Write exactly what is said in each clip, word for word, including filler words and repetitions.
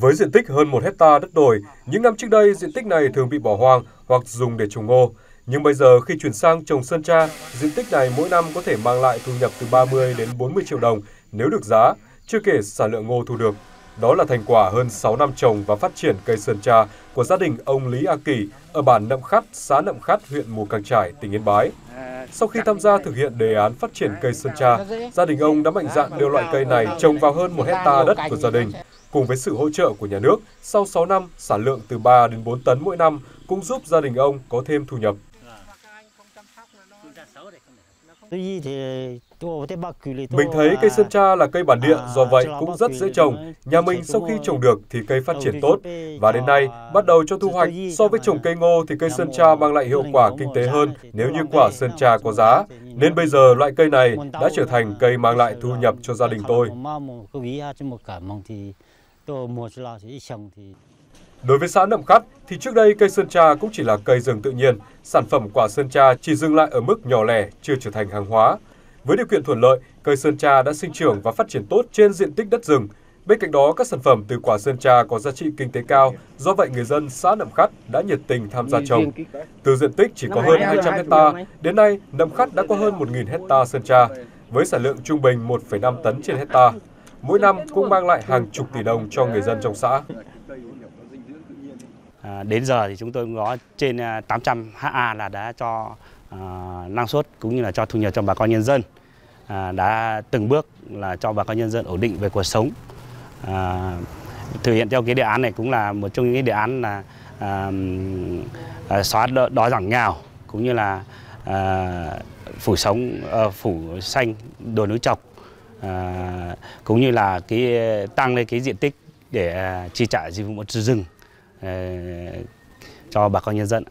Với diện tích hơn một hecta đất đồi, những năm trước đây diện tích này thường bị bỏ hoang hoặc dùng để trồng ngô. Nhưng bây giờ khi chuyển sang trồng sơn tra, diện tích này mỗi năm có thể mang lại thu nhập từ ba mươi đến bốn mươi triệu đồng nếu được giá, chưa kể sản lượng ngô thu được. Đó là thành quả hơn sáu năm trồng và phát triển cây sơn tra của gia đình ông Lý A Kỳ ở bản Nậm Khắt, xã Nậm Khắt, huyện Mù Cang Chải, tỉnh Yên Bái. Sau khi tham gia thực hiện đề án phát triển cây sơn tra, gia đình ông đã mạnh dạn đưa loại cây này trồng vào hơn một hecta đất của gia đình. Cùng với sự hỗ trợ của nhà nước, sau sáu năm, sản lượng từ ba đến bốn tấn mỗi năm cũng giúp gia đình ông có thêm thu nhập. Mình thấy cây sơn tra là cây bản địa, do vậy cũng rất dễ trồng. Nhà mình sau khi trồng được thì cây phát triển tốt, và đến nay bắt đầu cho thu hoạch. So với trồng cây ngô thì cây sơn tra mang lại hiệu quả kinh tế hơn nếu như quả sơn tra có giá. Nên bây giờ loại cây này đã trở thành cây mang lại thu nhập cho gia đình tôi. Đối với xã Nậm Khắt thì trước đây cây sơn tra cũng chỉ là cây rừng tự nhiên, sản phẩm quả sơn tra chỉ dừng lại ở mức nhỏ lẻ, chưa trở thành hàng hóa. Với điều kiện thuận lợi, cây sơn tra đã sinh trưởng và phát triển tốt trên diện tích đất rừng. Bên cạnh đó, các sản phẩm từ quả sơn tra có giá trị kinh tế cao, do vậy người dân xã Nậm Khắt đã nhiệt tình tham gia trồng. Từ diện tích chỉ có hơn hai trăm héc ta, đến nay Nậm Khắt đã có hơn một nghìn héc ta sơn tra, với sản lượng trung bình một phẩy năm tấn trên héc ta. Mỗi năm cũng mang lại hàng chục tỷ đồng cho người dân trong xã. Đến giờ thì chúng tôi có trên tám trăm héc ta là đã cho uh, năng suất cũng như là cho thu nhập cho bà con nhân dân, uh, đã từng bước là cho bà con nhân dân ổn định về cuộc sống. Uh, thực hiện theo cái đề án này cũng là một trong những đề án là uh, xóa đói, đói giảm nghèo cũng như là uh, phủ sống uh, phủ xanh đồi núi trọc, uh, cũng như là cái tăng lên cái diện tích để uh, chi trả dịch vụ rừng cho bà con nhân dân.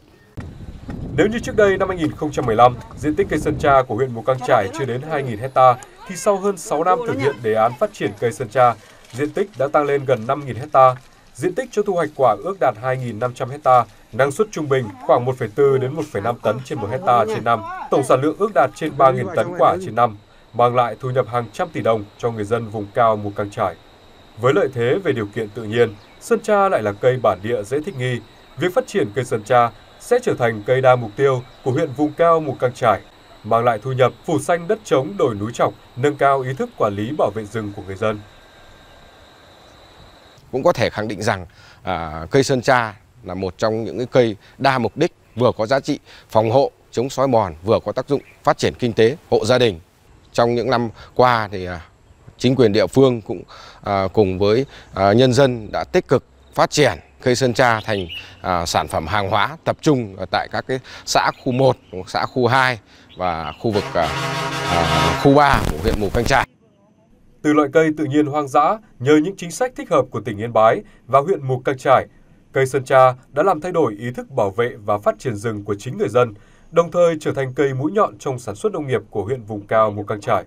Nếu như trước đây năm hai nghìn không trăm mười lăm, diện tích cây sơn tra của huyện Mù Cang Chải chưa đến hai nghìn héc ta, thì sau hơn sáu năm thực hiện đề án phát triển cây sơn tra, diện tích đã tăng lên gần năm nghìn héc ta. Diện tích cho thu hoạch quả ước đạt hai nghìn năm trăm héc ta, năng suất trung bình khoảng một phẩy bốn đến một phẩy năm tấn trên một héc ta trên năm. Tổng sản lượng ước đạt trên ba nghìn tấn quả trên năm, mang lại thu nhập hàng trăm tỷ đồng cho người dân vùng cao Mù Cang Chải. Với lợi thế về điều kiện tự nhiên, sơn tra lại là cây bản địa dễ thích nghi. Việc phát triển cây sơn tra sẽ trở thành cây đa mục tiêu của huyện vùng cao Mù Cang Chải, mang lại thu nhập phủ xanh đất trống đồi núi trọc, nâng cao ý thức quản lý bảo vệ rừng của người dân. Cũng có thể khẳng định rằng à, cây sơn tra là một trong những cái cây đa mục đích, vừa có giá trị phòng hộ, chống xói mòn, vừa có tác dụng phát triển kinh tế, hộ gia đình. Trong những năm qua thì à, chính quyền địa phương cũng à, cùng với à, nhân dân đã tích cực phát triển cây sơn tra thành à, sản phẩm hàng hóa, tập trung ở tại các cái xã khu một, xã khu hai và khu vực à, à, khu ba của huyện Mù Cang Chải. Từ loại cây tự nhiên hoang dã, nhờ những chính sách thích hợp của tỉnh Yên Bái và huyện Mù Cang Chải, cây sơn tra đã làm thay đổi ý thức bảo vệ và phát triển rừng của chính người dân, đồng thời trở thành cây mũi nhọn trong sản xuất nông nghiệp của huyện vùng cao Mù Cang Chải.